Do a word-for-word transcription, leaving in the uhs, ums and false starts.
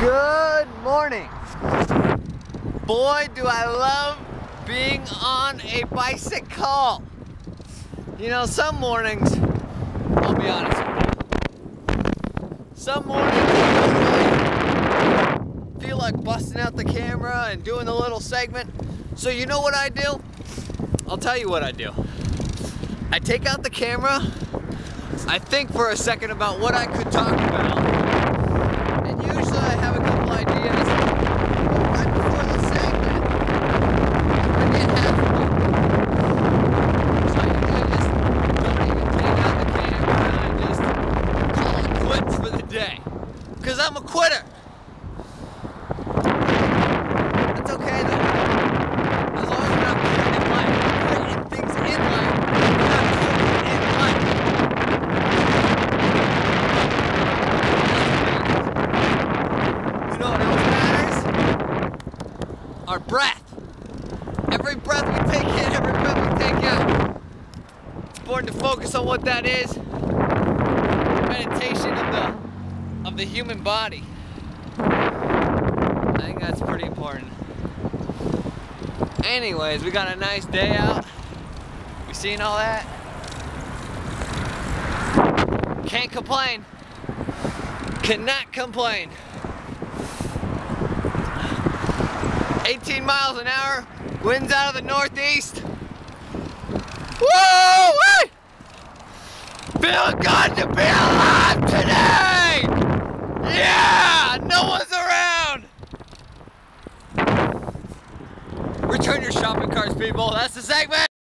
Good morning. Boy, do I love being on a bicycle. You know, some mornings, I'll be honest with you, some mornings I feel like busting out the camera and doing the little segment. So you know what I do? I'll tell you what I do. I take out the camera, I think for a second about what I could talk about. Because I'm a quitter. That's okay though. As long as we're not quitting in life, quitting things in life, we're not quitting in life. You know what else matters? Our breath. Every breath we take in, every breath we take out. It's important to focus on what that is. Meditation of the of the human body. I think that's pretty important. Anyways, we got a nice day out. We seen all that? Can't complain. Cannot complain. eighteen miles an hour, winds out of the northeast. Whoa! Hey! Feel good to be alive today! Yeah! No one's around! Return your shopping carts, people. That's the segment!